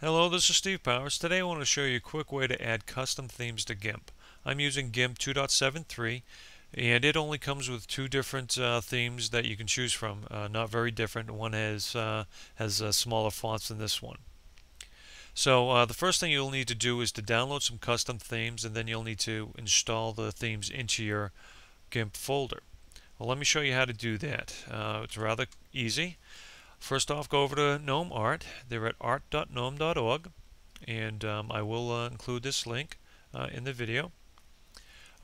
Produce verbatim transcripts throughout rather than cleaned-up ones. Hello, this is Steve Powers. Today I want to show you a quick way to add custom themes to GIMP. I'm using GIMP two point seven three and it only comes with two different uh, themes that you can choose from. Uh, not very different. One has, uh, has uh, smaller fonts than this one. So uh, the first thing you'll need to do is to download some custom themes, and then you'll need to install the themes into your GIMP folder. Well, let me show you how to do that. Uh, it's rather easy. First off, go over to Gnome Art. They're at art dot gnome dot org, and um, I will uh, include this link uh, in the video.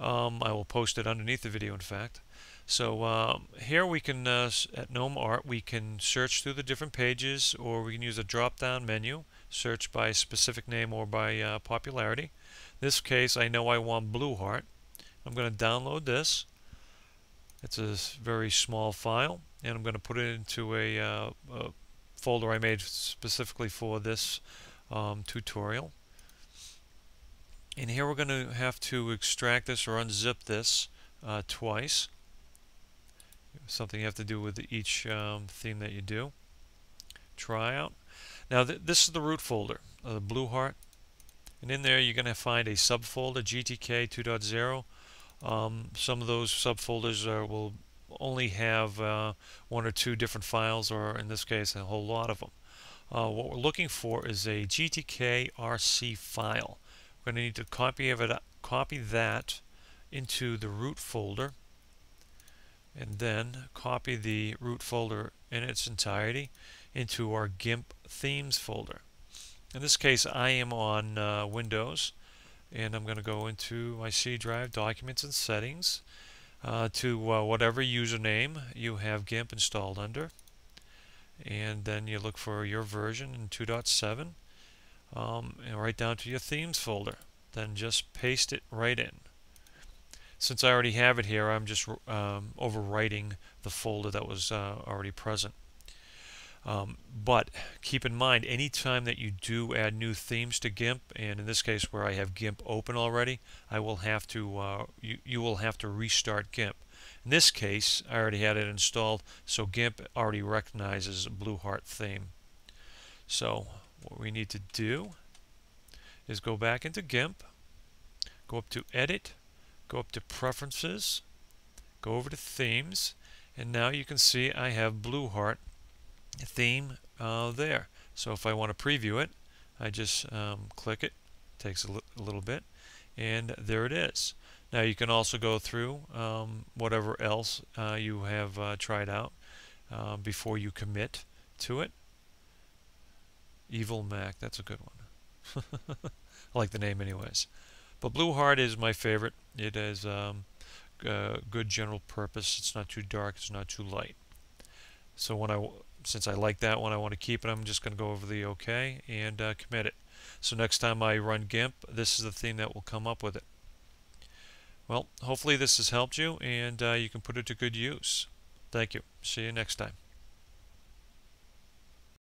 Um, I will post it underneath the video, in fact. So um, here we can, uh, at Gnome Art, we can search through the different pages, or we can use a drop-down menu, search by specific name or by uh, popularity. In this case, I know I want Blue Heart. I'm going to download this. It's a very small file, and I'm going to put it into a, uh, a folder I made specifically for this um, tutorial. And here we're going to have to extract this or unzip this uh, twice. Something you have to do with each um, theme that you do. Try out. Now th this is the root folder, uh, the Blue Heart, and in there you're going to find a subfolder G T K two point oh. Um, some of those subfolders are, will only have uh, one or two different files, or in this case a whole lot of them. Uh, what we're looking for is a G T K R C file. We're going to need to copy, of it, copy that into the root folder, and then copy the root folder in its entirety into our GIMP themes folder. In this case, I am on uh, Windows, and I'm going to go into my C drive, Documents and Settings, Uh, to uh, whatever username you have GIMP installed under, and then you look for your version in two point seven, um, and right down to your themes folder, then just paste it right in. Since I already have it here, I'm just um, overwriting the folder that was uh, already present. Um, but keep in mind, any time that you do add new themes to GIMP, and in this case where I have GIMP open already, I will have to uh, you, you will have to restart GIMP. In this case, I already had it installed, so GIMP already recognizes a Blue Heart theme. So what we need to do is go back into GIMP, go up to Edit, go up to Preferences, go over to Themes, and now you can see I have Blue Heart theme uh, there. So if I want to preview it, I just um, click it. Takes a, li a little bit, and there it is. Now you can also go through um, whatever else uh, you have uh, tried out uh, before you commit to it. Evil Mac, that's a good one. I like the name anyways. But Blue Heart is my favorite. It is um, uh, good general purpose. It's not too dark, it's not too light. So when I w since I like that one, I want to keep it. I'm just going to go over the OK and uh, commit it. So next time I run GIMP, this is the theme that will come up with it. Well, hopefully this has helped you, and uh, you can put it to good use. Thank you. See you next time.